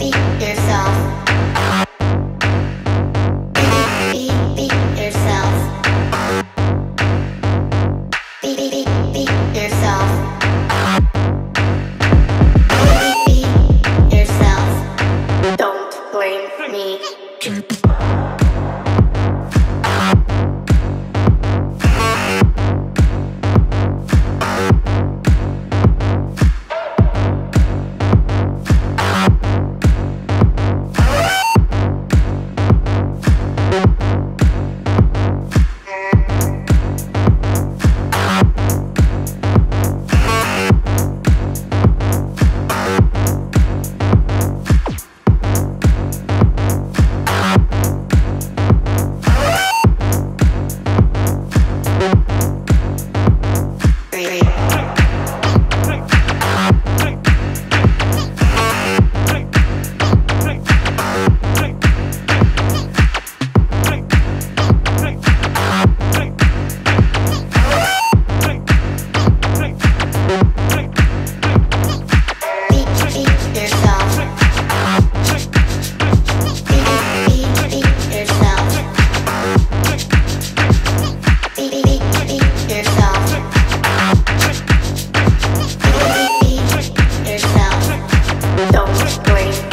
Don't blame